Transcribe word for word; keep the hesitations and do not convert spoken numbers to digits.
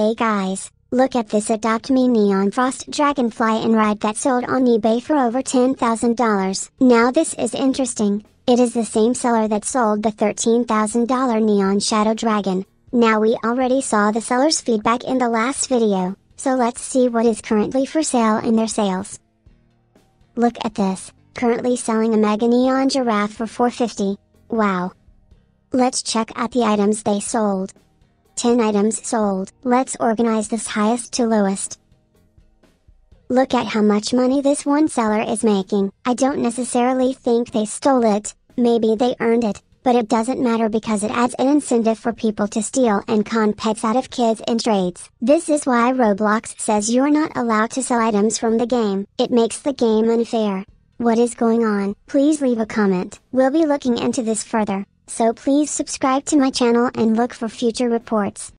Hey guys, look at this Adopt Me Neon Frost Dragonfly and ride that sold on eBay for over ten thousand dollars. Now this is interesting, it is the same seller that sold the thirteen thousand dollar Neon Shadow Dragon. Now we already saw the seller's feedback in the last video, so let's see what is currently for sale in their sales. Look at this, currently selling a Mega Neon Giraffe for four hundred fifty dollars. Wow. Let's check out the items they sold. ten items sold. Let's organize this highest to lowest. Look at how much money this one seller is making. I don't necessarily think they stole it, maybe they earned it, but it doesn't matter because it adds an incentive for people to steal and con pets out of kids in trades. This is why Roblox says you're not allowed to sell items from the game. It makes the game unfair. What is going on? Please leave a comment. We'll be looking into this further. So please subscribe to my channel and look for future reports.